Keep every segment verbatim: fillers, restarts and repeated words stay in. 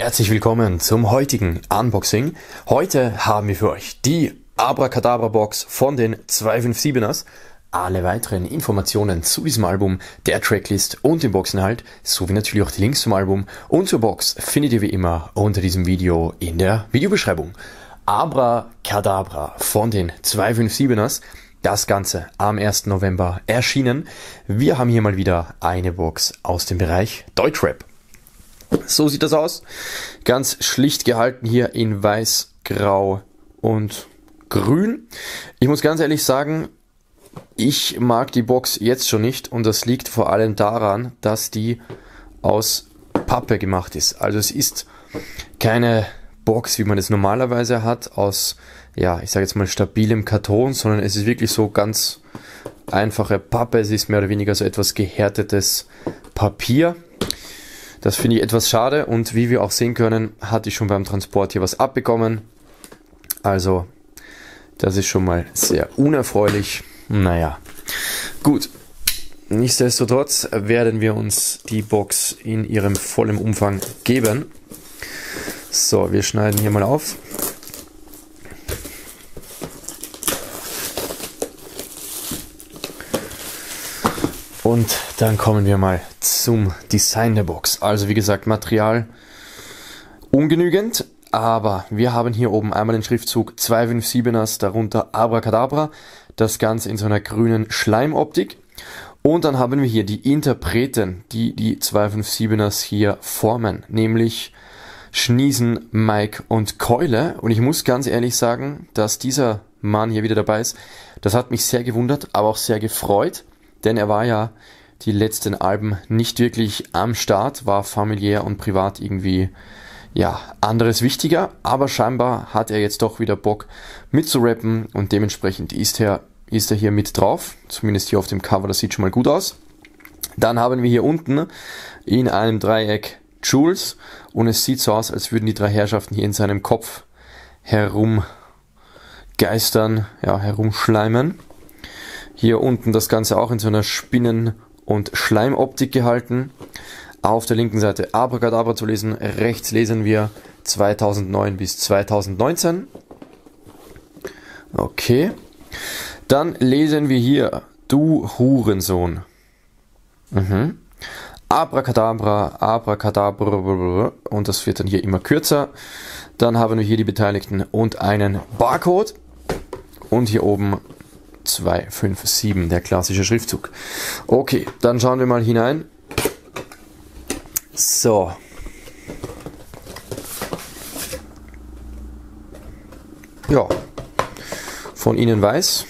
Herzlich willkommen zum heutigen Unboxing. Heute haben wir für euch die Abrakadabra Box von den zwei fünf sieben ers. Alle weiteren Informationen zu diesem Album, der Tracklist und dem Boxinhalt, sowie natürlich auch die Links zum Album und zur Box findet ihr wie immer unter diesem Video in der Videobeschreibung. Abrakadabra von den zwei fünf sieben ers, das Ganze am ersten November erschienen. Wir haben hier mal wieder eine Box aus dem Bereich Deutschrap. So sieht das aus, ganz schlicht gehalten hier in weiß, grau und grün. Ich muss ganz ehrlich sagen, ich mag die Box jetzt schon nicht und das liegt vor allem daran, dass die aus Pappe gemacht ist. Also es ist keine Box, wie man es normalerweise hat, aus, ja, ich sage jetzt mal stabilem Karton, sondern es ist wirklich so ganz einfache Pappe. Es ist mehr oder weniger so etwas gehärtetes Papier. Das finde ich etwas schade und wie wir auch sehen können, hatte ich schon beim Transport hier was abbekommen. Also das ist schon mal sehr unerfreulich. Naja, gut, nichtsdestotrotz werden wir uns die Box in ihrem vollen Umfang geben. So, wir schneiden hier mal auf. Und dann kommen wir mal zum Design der Box. Also wie gesagt, Material ungenügend. Aber wir haben hier oben einmal den Schriftzug zwei fünf sieben ers, darunter Abrakadabra, das Ganze in so einer grünen Schleimoptik. Und dann haben wir hier die Interpreten, die die zwei fünf sieben ers hier formen, nämlich Shneezin, Mike und Keule. Und ich muss ganz ehrlich sagen, dass dieser Mann hier wieder dabei ist, das hat mich sehr gewundert, aber auch sehr gefreut, denn er war ja die letzten Alben nicht wirklich am Start, war familiär und privat irgendwie, ja, anderes wichtiger, aber scheinbar hat er jetzt doch wieder Bock mitzurappen und dementsprechend ist er, ist er hier mit drauf, zumindest hier auf dem Cover, das sieht schon mal gut aus. Dann haben wir hier unten in einem Dreieck Jewlz und es sieht so aus, als würden die drei Herrschaften hier in seinem Kopf herumgeistern, ja, herumschleimen. Hier unten das Ganze auch in so einer Spinnen- und Schleimoptik gehalten. Auf der linken Seite Abrakadabra zu lesen, rechts lesen wir zweitausendneun bis zweitausendneunzehn. Okay. Dann lesen wir hier, du Hurensohn. Mhm. Abrakadabra, Abrakadabra und das wird dann hier immer kürzer. Dann haben wir hier die Beteiligten und einen Barcode. Und hier oben zwei fünf sieben, der klassische Schriftzug. Okay, dann schauen wir mal hinein. So, ja, von innen weiß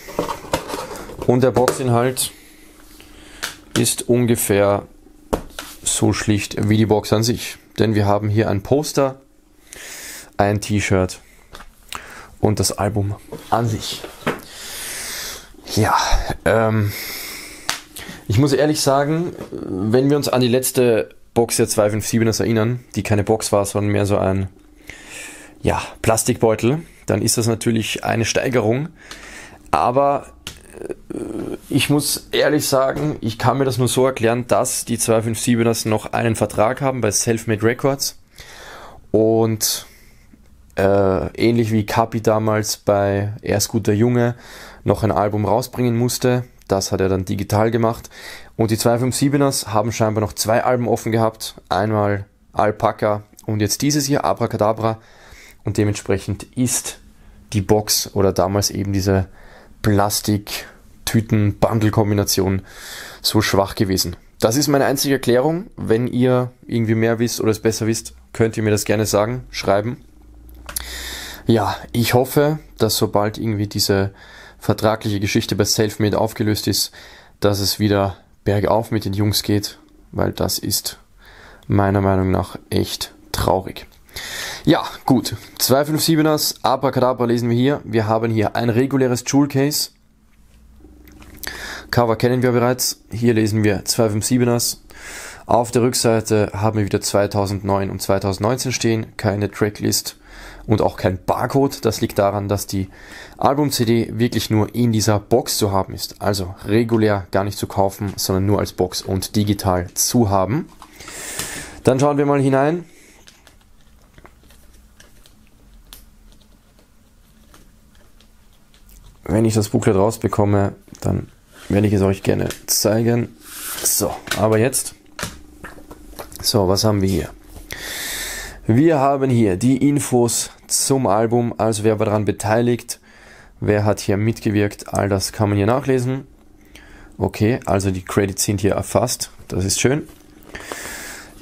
und der Boxinhalt ist ungefähr so schlicht wie die Box an sich, denn wir haben hier ein Poster, ein T-Shirt und das Album an sich. Ja, ähm, ich muss ehrlich sagen, wenn wir uns an die letzte Box der zwei fünf sieben ers erinnern, die keine Box war, sondern mehr so ein, ja, Plastikbeutel, dann ist das natürlich eine Steigerung. Aber äh, ich muss ehrlich sagen, ich kann mir das nur so erklären, dass die zwei fünf sieben ers noch einen Vertrag haben bei Selfmade Records und äh, ähnlich wie Capi damals bei Er ist guter Junge noch ein Album rausbringen musste. Das hat er dann digital gemacht. Und die zwei fünf sieben ers haben scheinbar noch zwei Alben offen gehabt. Einmal Alpaka und jetzt dieses hier, Abrakadabra. Und dementsprechend ist die Box oder damals eben diese Plastik-Tüten-Bundle-Kombination so schwach gewesen. Das ist meine einzige Erklärung. Wenn ihr irgendwie mehr wisst oder es besser wisst, könnt ihr mir das gerne sagen, schreiben. Ja, ich hoffe, dass sobald irgendwie diese vertragliche Geschichte bei Selfmade aufgelöst ist, dass es wieder bergauf mit den Jungs geht, weil das ist meiner Meinung nach echt traurig. Ja, gut, zwei fünf sieben ers, Abrakadabra lesen wir hier. Wir haben hier ein reguläres Jewel-Case. Cover kennen wir bereits. Hier lesen wir zwei fünf sieben ers. Auf der Rückseite haben wir wieder zweitausendneun und zweitausendneunzehn stehen, keine Tracklist und auch kein Barcode. Das liegt daran, dass die Album-C D wirklich nur in dieser Box zu haben ist. Also regulär gar nicht zu kaufen, sondern nur als Box und digital zu haben. Dann schauen wir mal hinein. wenn ich das Booklet rausbekomme, dann werde ich es euch gerne zeigen. So, aber jetzt, so, was haben wir hier? Wir haben hier die Infos zum Album, also wer war daran beteiligt, wer hat hier mitgewirkt, all das kann man hier nachlesen. Okay, also die Credits sind hier erfasst, das ist schön.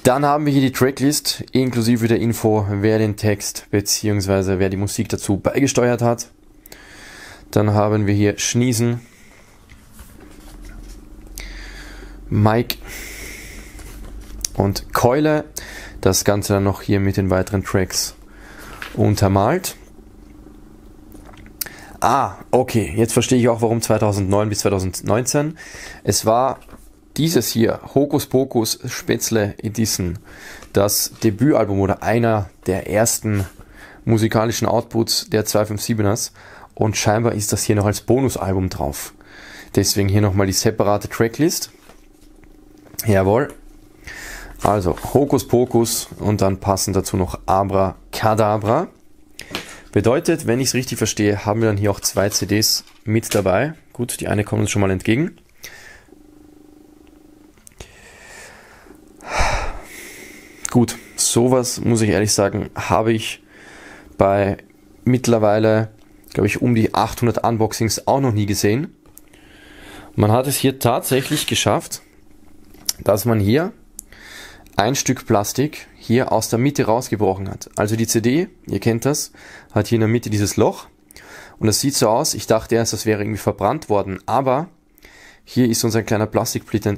Dann haben wir hier die Tracklist, inklusive der Info, wer den Text bzw. wer die Musik dazu beigesteuert hat. Dann haben wir hier Shneezin, Mike und Keule. Das Ganze dann noch hier mit den weiteren Tracks untermalt. Ah, okay, jetzt verstehe ich auch, warum zweitausendneun bis zweitausendneunzehn. Es war dieses hier, Hokus Pokus Spätzle Edissn, das Debütalbum oder einer der ersten musikalischen Outputs der zwei fünf sieben ers. Und scheinbar ist das hier noch als Bonusalbum drauf. Deswegen hier nochmal die separate Tracklist. Jawohl. Also Hokus Pokus und dann passend dazu noch Abrakadabra. Bedeutet, wenn ich es richtig verstehe, haben wir dann hier auch zwei C Ds mit dabei. Gut, die eine kommt uns schon mal entgegen. Gut, sowas, muss ich ehrlich sagen, habe ich bei mittlerweile, glaube ich, um die achthundert Unboxings auch noch nie gesehen. Man hat es hier tatsächlich geschafft, dass man hier ein Stück Plastik hier aus der Mitte rausgebrochen hat. Also die C D, ihr kennt das, hat hier in der Mitte dieses Loch und das sieht so aus, ich dachte erst, das wäre irgendwie verbrannt worden, aber hier ist uns ein kleiner Plastiksplitter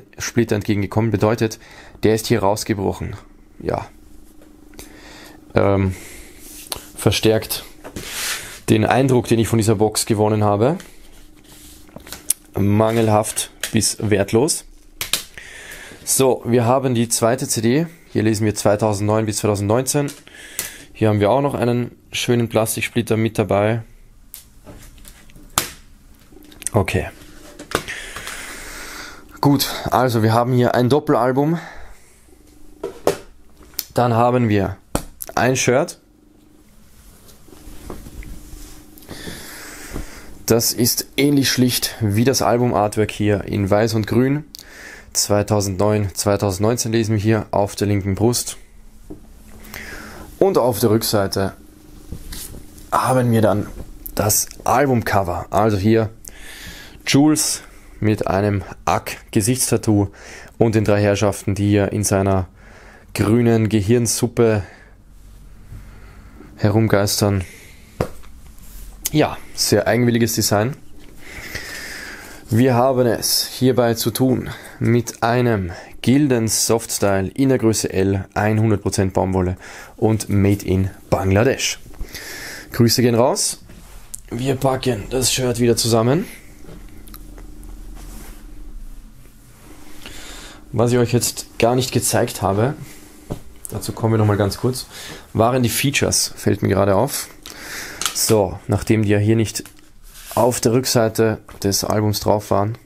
entgegengekommen, bedeutet, der ist hier rausgebrochen. Ja, ähm, verstärkt den Eindruck, den ich von dieser Box gewonnen habe. Mangelhaft bis wertlos. So, wir haben die zweite C D. Hier lesen wir zweitausendneun bis zweitausendneunzehn. Hier haben wir auch noch einen schönen Plastiksplitter mit dabei. Okay. Gut, also wir haben hier ein Doppelalbum. Dann haben wir ein Shirt. Das ist ähnlich schlicht wie das Album-Artwork hier in Weiß und Grün. zweitausendneun, zweitausendneunzehn lesen wir hier auf der linken Brust. Und auf der Rückseite haben wir dann das Albumcover. Also hier Jewlz mit einem Ack-Gesichtstattoo und den drei Herrschaften, die hier in seiner grünen Gehirnsuppe herumgeistern. Ja, sehr eigenwilliges Design. Wir haben es hierbei zu tun mit einem Gilden Softstyle in der Größe L, hundert Prozent Baumwolle und Made in Bangladesch. Grüße gehen raus. Wir packen das Shirt wieder zusammen. Was ich euch jetzt gar nicht gezeigt habe, dazu kommen wir nochmal ganz kurz, waren die Features, fällt mir gerade auf. So, nachdem die ja hier nicht auf der Rückseite des Albums drauf waren.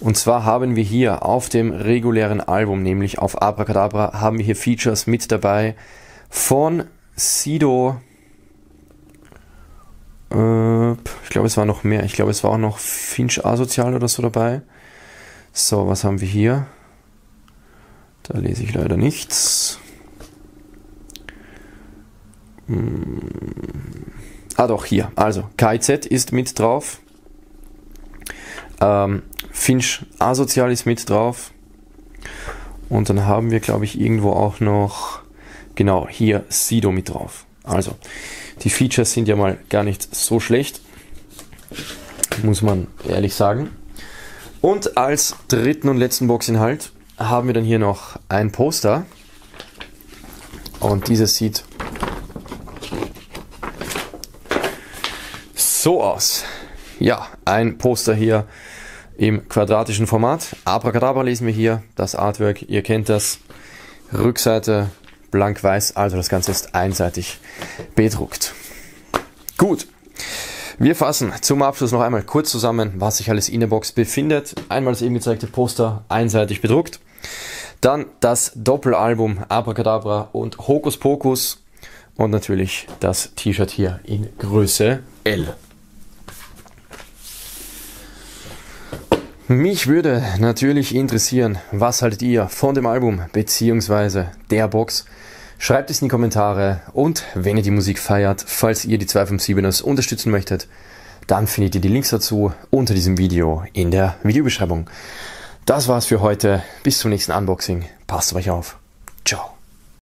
Und zwar haben wir hier auf dem regulären Album, nämlich auf Abrakadabra, haben wir hier Features mit dabei von Sido. Äh, ich glaube, es war noch mehr. Ich glaube, es war auch noch Finch Asozial oder so dabei. So, was haben wir hier? Da lese ich leider nichts. Hm. Ah doch, hier, also K I Z ist mit drauf, ähm, Finch Asozial ist mit drauf und dann haben wir, glaube ich, irgendwo auch noch, genau, hier Sido mit drauf. Also, die Features sind ja mal gar nicht so schlecht, muss man ehrlich sagen. Und als dritten und letzten Boxinhalt haben wir dann hier noch ein Poster und dieses sieht so aus. Ja, ein Poster hier im quadratischen Format. Abrakadabra lesen wir hier, das Artwork, ihr kennt das. Rückseite blank weiß, also das Ganze ist einseitig bedruckt. Gut, wir fassen zum Abschluss noch einmal kurz zusammen, was sich alles in der Box befindet. Einmal das eben gezeigte Poster, einseitig bedruckt. Dann das Doppelalbum Abrakadabra und Hokus Pokus und natürlich das T-Shirt hier in Größe L. Mich würde natürlich interessieren, was haltet ihr von dem Album bzw. der Box? Schreibt es in die Kommentare, und wenn ihr die Musik feiert, falls ihr die zwei fünf sieben ers unterstützen möchtet, dann findet ihr die Links dazu unter diesem Video in der Videobeschreibung. Das war's für heute, bis zum nächsten Unboxing, passt auf euch auf, ciao!